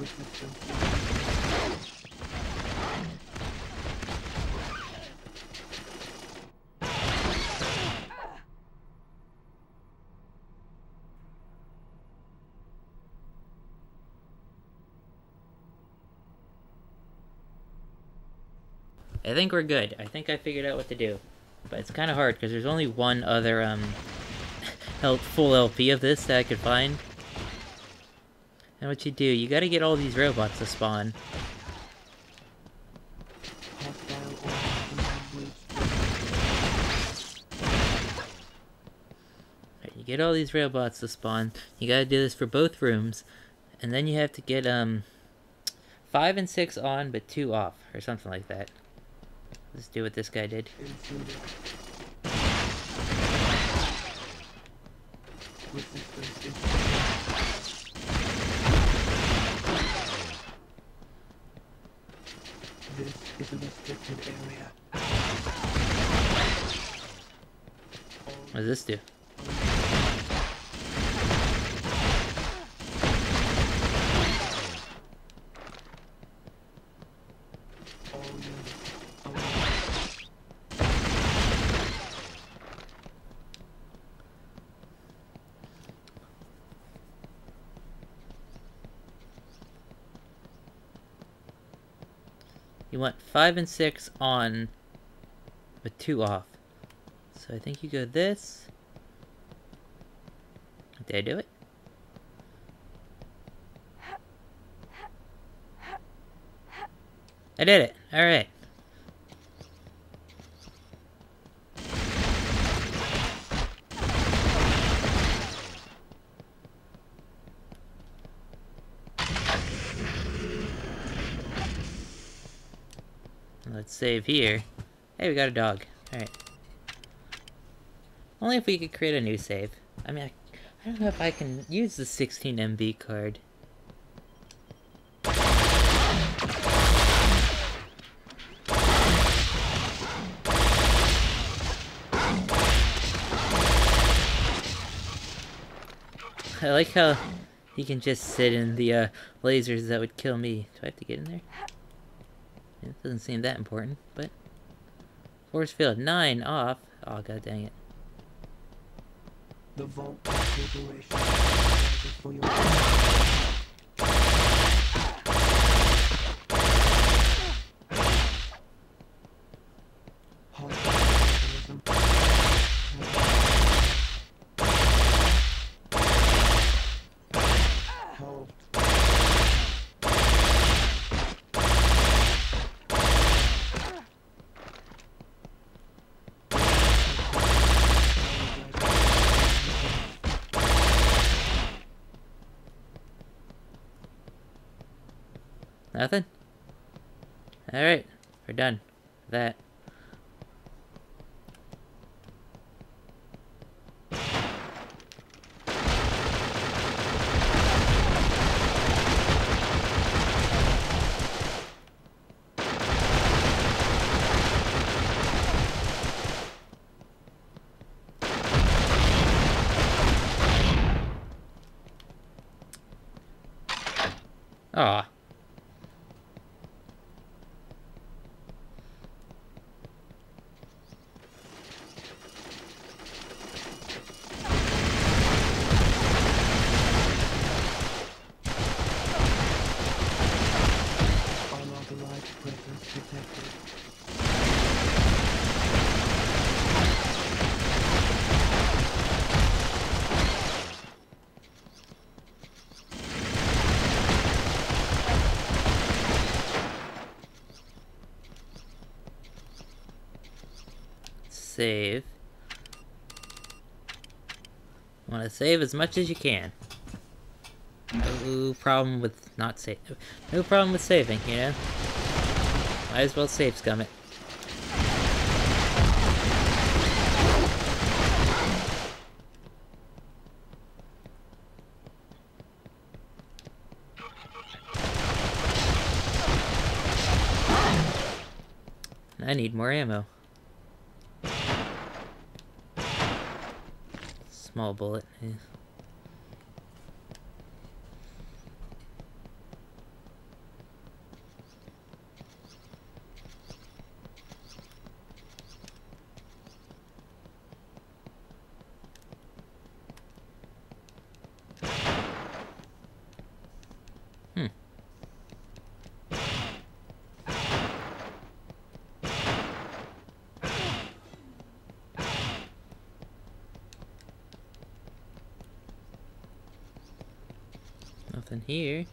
with me too. I think we're good. I think I figured out what to do. But it's kind of hard, because there's only one other, full LP of this that I could find. And what you do, you gotta get all these robots to spawn. Right, you get all these robots to spawn, you gotta do this for both rooms, and then you have to get, 5 and 6 on, but 2 off, or something like that. Let's do what this guy did. This is a restricted area. What does this do? You want 5 and 6 on, but 2 off. So I think you go this. Did I do it? I did it! Alright. Let's save here. Hey, we got a dog. Alright. Only if we could create a new save. I mean, I don't know if I can use the 16 MB card. I like how you can just sit in the lasers that would kill me. Do I have to get in there? It doesn't seem that important, but... Force field 9 off. Oh, god dang it. The vault situation is for your... Nothing? Alright, we're done with that. Aw. Save. You want to save as much as you can. No problem with not save. No problem with saving, you know. Might as well save, scum it. I need more ammo. Small bullet. Yeah. nothing here.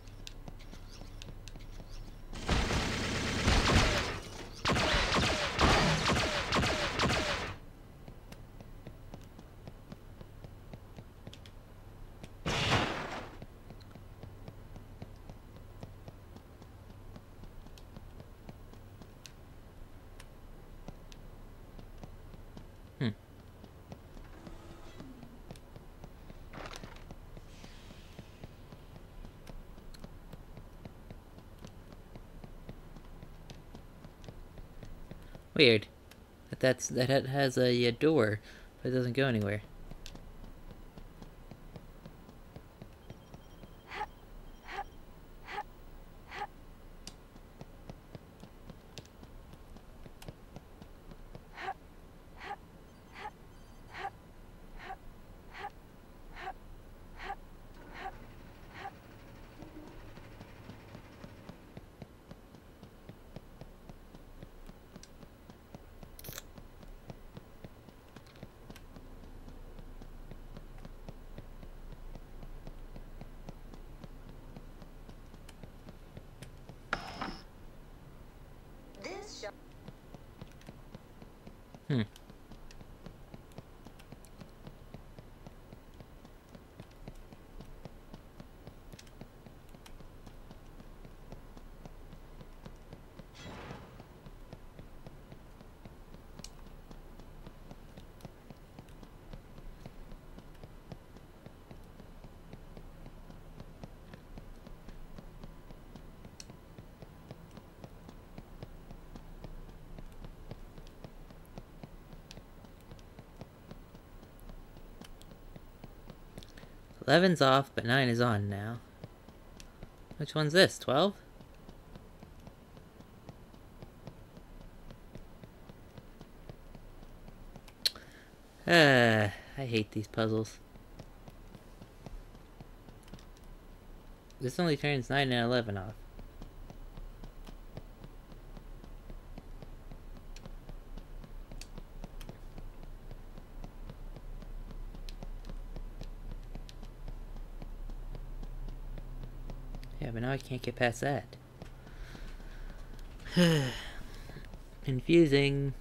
Weird. That has a door, but it doesn't go anywhere. Eleven's off, but 9 is on now. Which one's this? 12? I hate these puzzles. This only turns 9 and 11 off. Yeah, but now I can't get past that. Confusing.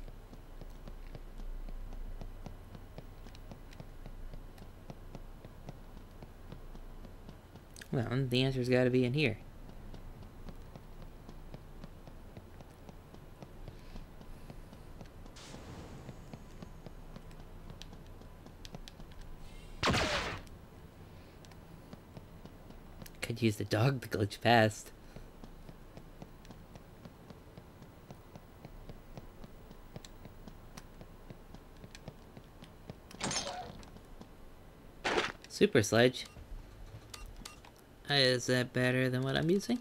Well, the answer's gotta be in here. Use the dog to glitch past. Super Sledge. Is that better than what I'm using?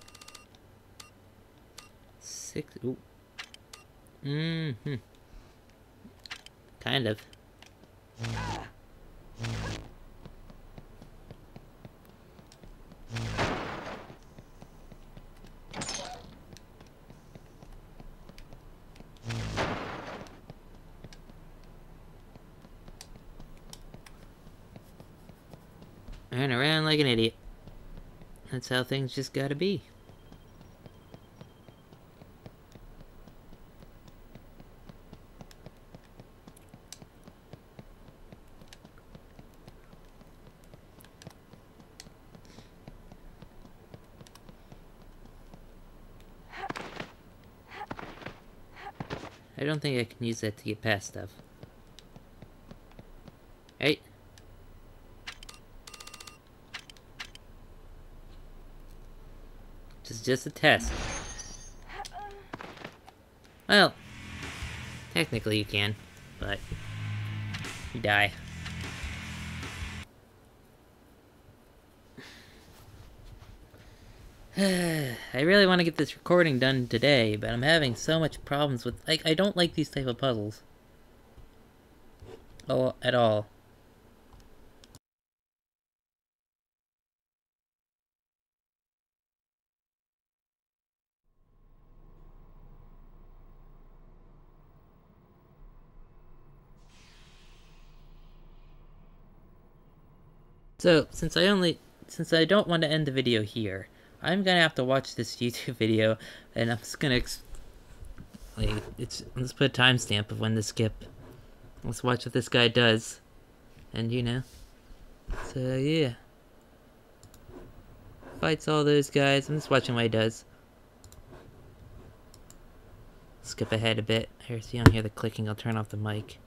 6. Ooh. Kind of. Turn around like an idiot. That's how things just gotta be. I don't think I can use that to get past stuff. Right? Just a test. Well, technically you can, but you die. I really want to get this recording done today, but I'm having so much problems with, like, I don't like these type of puzzles. Oh, at all. So, since I only since I don't want to end the video here, I'm gonna have to watch this YouTube video, and I'm just gonna let's put a timestamp of when to skip. Let's watch what this guy does, and you know. So yeah, fights all those guys. I'm just watching what he does. Skip ahead a bit. Here, so you don't hear the clicking. I'll turn off the mic.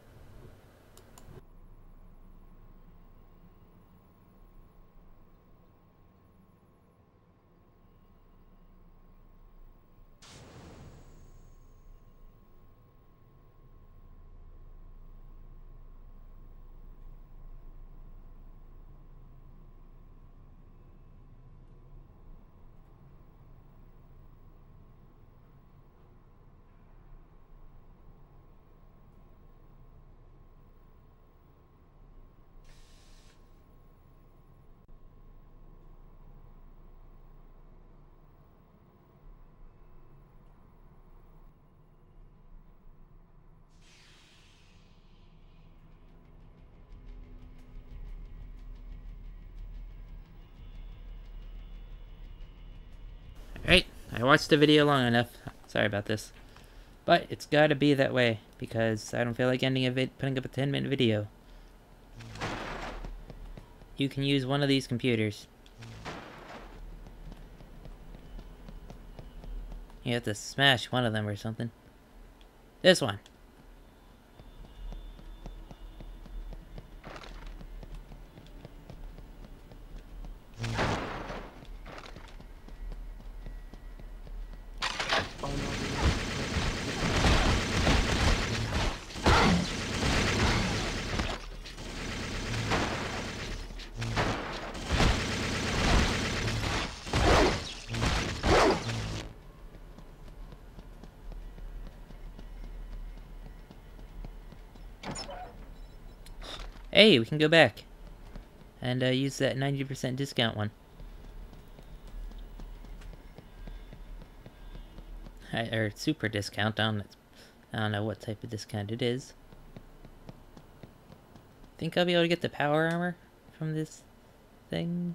Alright, I watched the video long enough. Sorry about this. But it's gotta be that way, because I don't feel like ending putting up a 10-minute video. You can use one of these computers. You have to smash one of them or something. This one! Hey, we can go back and use that 90% discount one. Or super discount. I don't know what type of discount it is. Think I'll be able to get the power armor from this thing?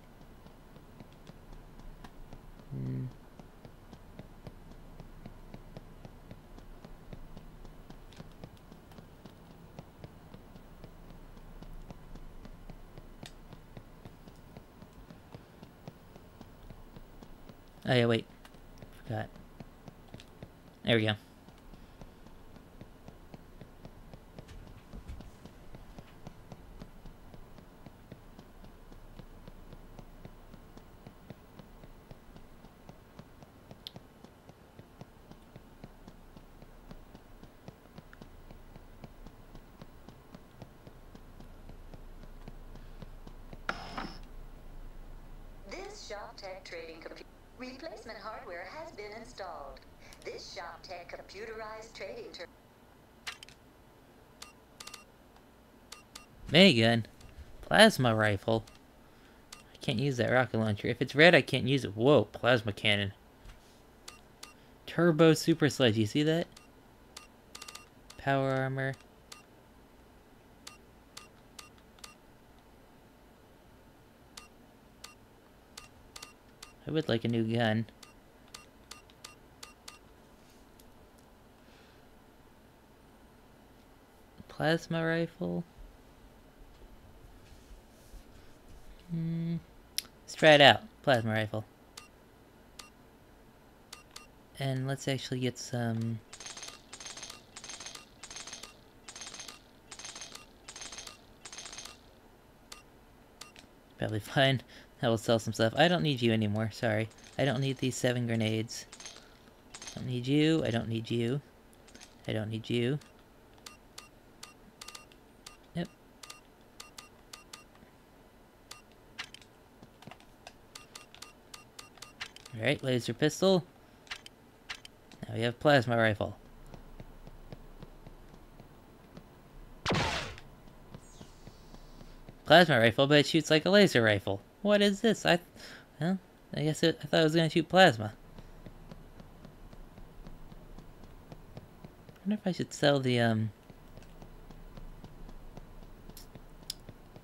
Oh yeah, wait. Forgot. There we go. This Shop-Tec trading computer replacement hardware has been installed. This Shop-Tec computerized trading terminal. Megan, plasma rifle. I can't use that rocket launcher. If it's red, I can't use it. Whoa, plasma cannon. Turbo super sledge. You see that? Power armor. I would like a new gun. Plasma rifle. Let's try it out. Plasma rifle. And let's actually get some... Probably fine. I will sell some stuff. I don't need you anymore, sorry. I don't need these 7 grenades. I don't need you, I don't need you. I don't need you. Yep. Alright, laser pistol. Now we have plasma rifle. Plasma rifle, but it shoots like a laser rifle. What is this? Well, I guess I thought it was gonna shoot plasma. I wonder if I should sell the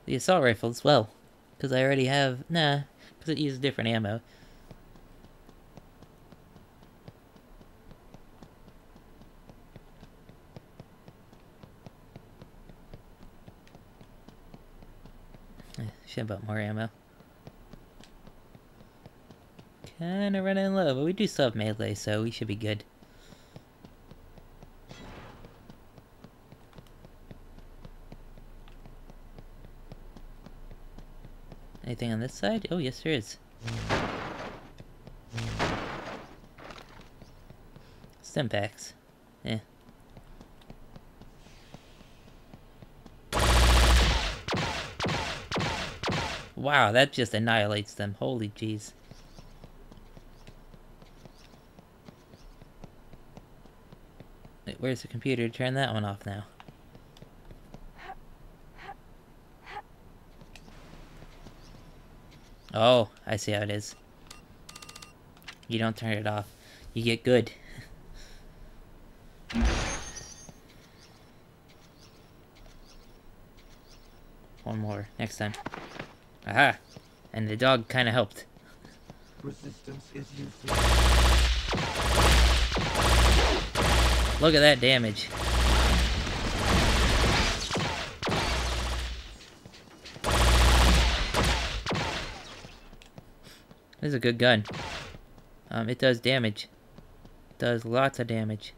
assault rifle as well, because I already have. Nah, because it uses different ammo. Should have bought more ammo. Kinda running low, but we do still have melee, so we should be good. Anything on this side? Oh, yes there is. Stim packs. Eh. Wow, that just annihilates them. Holy jeez. Wait, where's the computer to turn that one off now? Oh, I see how it is. You don't turn it off. You get good. One more, next time. Aha! And the dog kinda helped. Resistance is useless. Look at that damage. This is a good gun. It does damage. It does lots of damage.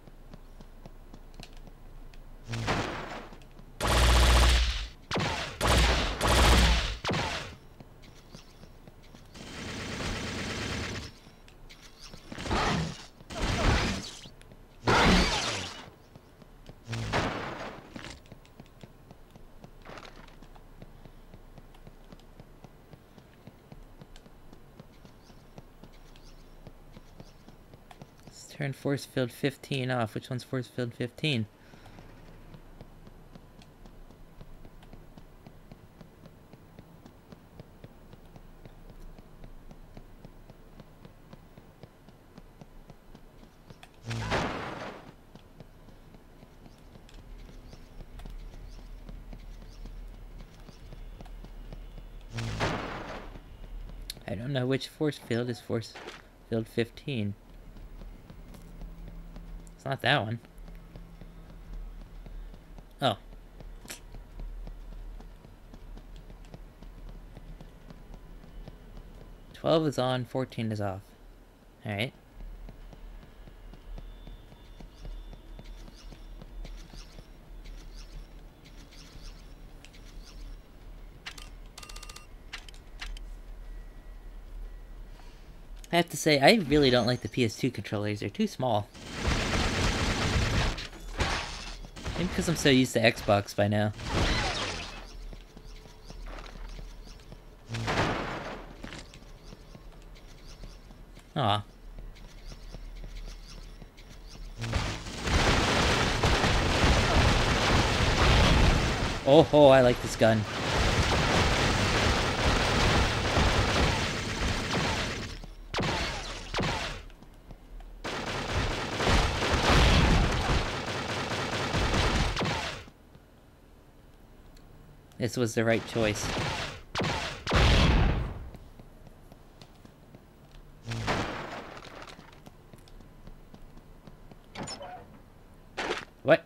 Turn force field 15 off. Which one's force field 15? I don't know which force field is force field 15. It's not that one. Oh. "12 is on, 14 is off." Alright. I have to say, I really don't like the PS2 controllers. They're too small. Maybe because I'm so used to Xbox by now. Aw. Oh ho, I like this gun. This was the right choice. What?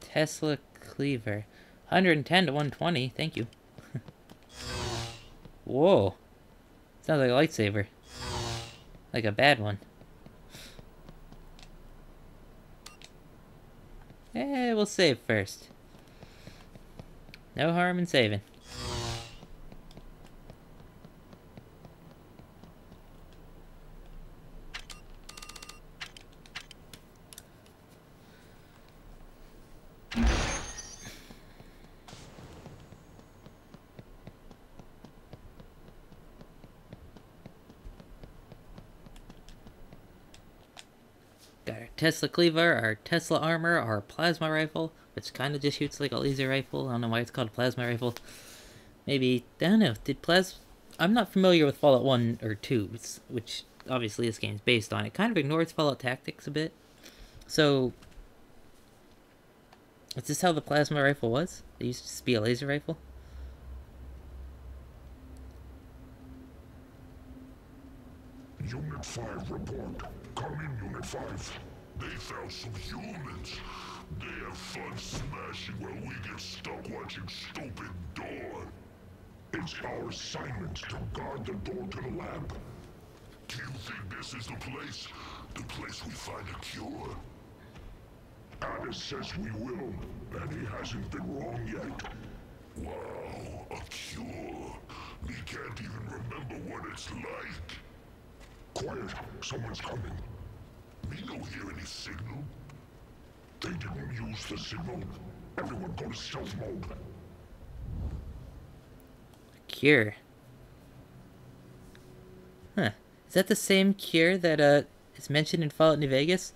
Tesla Cleaver. 110 to 120, thank you. Whoa. Sounds like a lightsaber. Like a bad one. Eh, we'll save first. No harm in saving. Got our Tesla Cleaver, our Tesla Armor, our Plasma Rifle. Which kind of just shoots like a laser rifle. I don't know why it's called a plasma rifle. Maybe, I don't know, did plasma... I'm not familiar with Fallout 1 or 2, which obviously this game's based on. It kind of ignores Fallout Tactics a bit. So, is this how the plasma rifle was? It used to just be a laser rifle? Unit 5 report. Come in, Unit 5. They found some humans. They have fun smashing while we get stuck watching stupid Dawn. It's our assignment to guard the door to the lab. Do you think this is the place? The place we find a cure? Addis says we will, and he hasn't been wrong yet. Wow, a cure. We can't even remember what it's like. Quiet, someone's coming. We don't hear any signal. They didn't use the signal. Everyone go to stealth mode. Cure. Huh. Is that the same cure that is mentioned in Fallout New Vegas?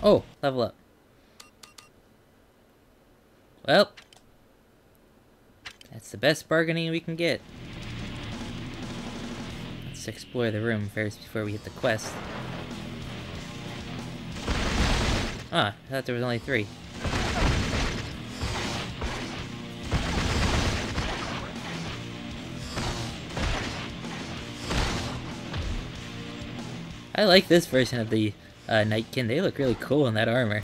Oh, level up. Well, that's the best bargaining we can get. Let's explore the room first before we hit the quest. Ah, I thought there was only 3. I like this version of the Nightkin. They look really cool in that armor.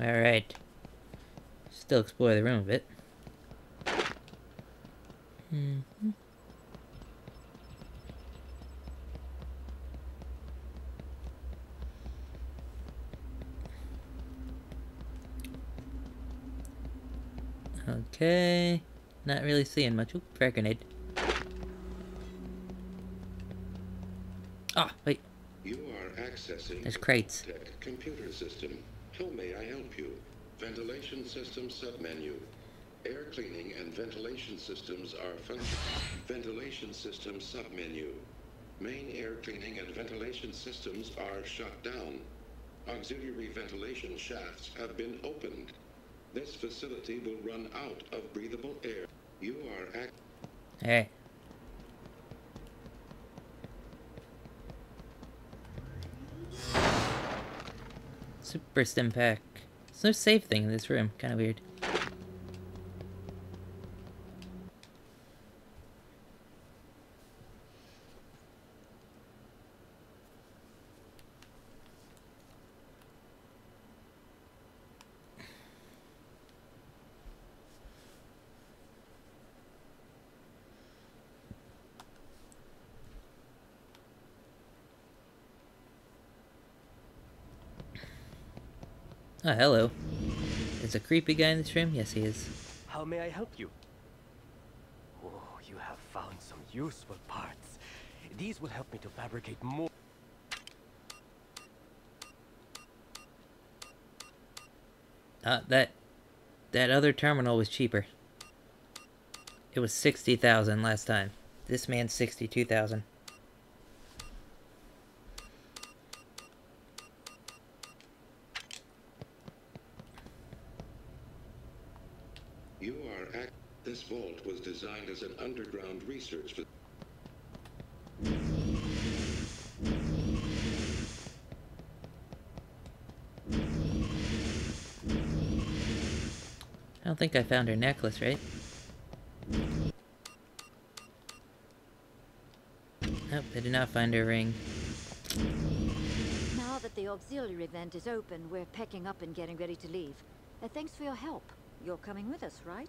Alright. Still explore the room a bit. Mm-hmm. Okay. Not really seeing much. Oop, frag grenade. Ah, wait. You are accessing. There's crates. Tech computer system. How may I help you? Ventilation system submenu. Air cleaning and ventilation systems are functional. Ventilation system submenu. Main air cleaning and ventilation systems are shut down. Auxiliary ventilation shafts have been opened. This facility will run out of breathable air. You are act. Hey. Super stim pack. There's no save thing in this room. Kind of weird. Oh, hello. There's a creepy guy in this room? Yes, he is. How may I help you? Oh, you have found some useful parts. These will help me to fabricate more. That other terminal was cheaper. It was 60,000 last time. This man's 62,000. research for... I don't think I found her necklace, right? Nope, I did not find her ring. Now that the auxiliary vent is open, we're packing up and getting ready to leave. Thanks for your help. You're coming with us, right?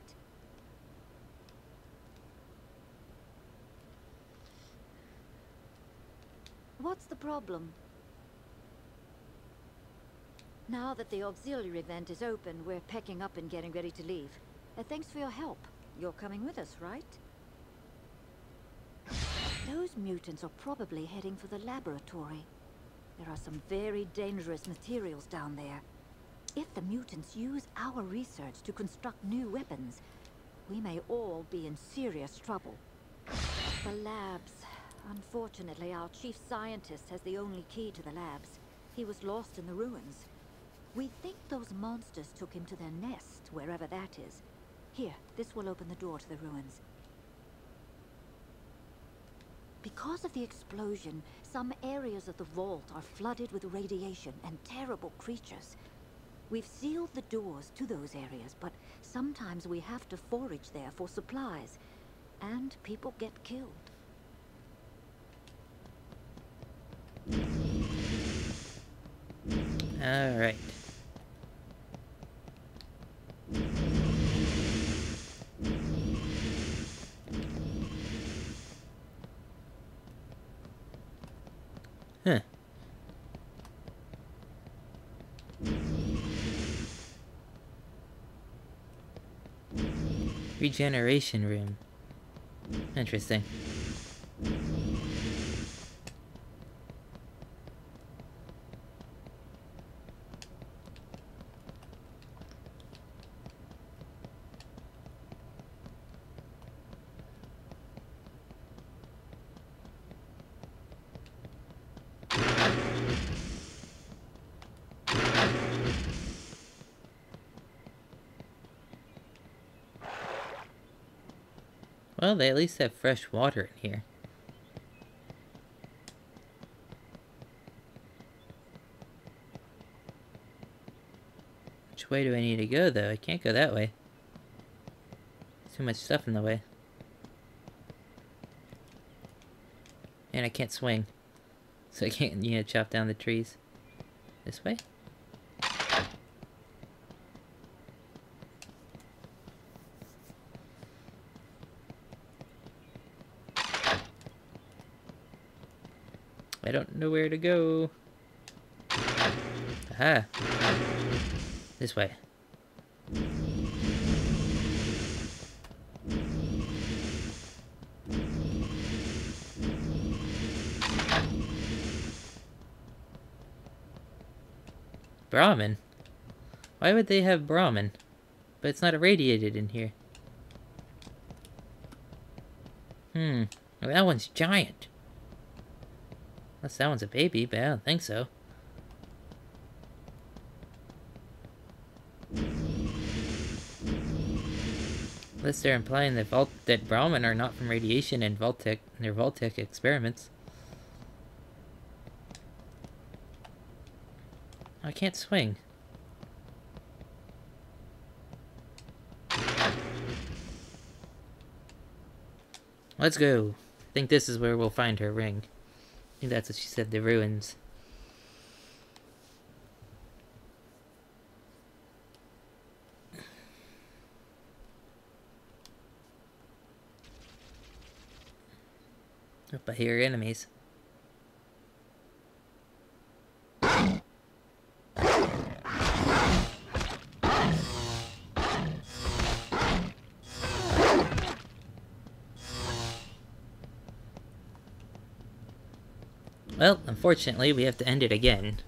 What's the problem? Now that the auxiliary vent is open, we're packing up and getting ready to leave. Thanks for your help. You're coming with us, right? Those mutants are probably heading for the laboratory. There are some very dangerous materials down there. If the mutants use our research to construct new weapons, we may all be in serious trouble. The labs. Unfortunately, our chief scientist has the only key to the labs. He was lost in the ruins. We think those monsters took him to their nest, wherever that is. Here, this will open the door to the ruins. Because of the explosion, some areas of the vault are flooded with radiation and terrible creatures. We've sealed the doors to those areas, but sometimes we have to forage there for supplies, and people get killed. All right. Huh. Regeneration room. Interesting. Well, they at least have fresh water in here. Which way do I need to go, though? I can't go that way. There's too much stuff in the way. And I can't swing. So I can't, you know, chop down the trees. This way? I don't know where to go. Aha! This way. Brahmin? Why would they have Brahmin? But it's not irradiated in here. Hmm. Well, that one's giant. Unless that one's a baby, but I don't think so. Unless they're implying that Brahmin are not from radiation and Vault-Tec, their Vault-Tec experiments. I can't swing. Let's go. I think this is where we'll find her ring. I think that's what she said, the ruins. Oh, I hear enemies. Well, unfortunately, we have to end it again.